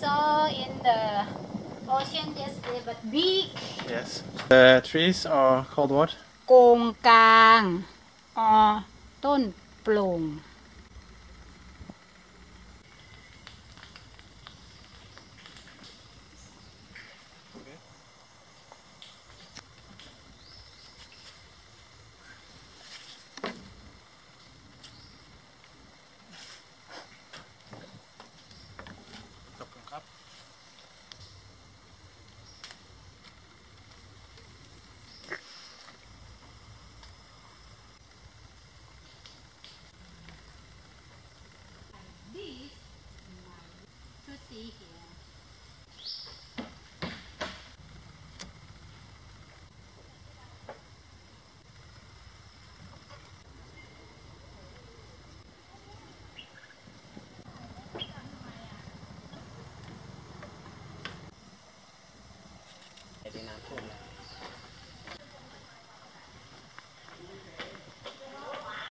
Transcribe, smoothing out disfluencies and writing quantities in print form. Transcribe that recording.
saw in the ocean yesterday, but big. Yes. The trees are called what? Kong kang or ton plong. Thank you.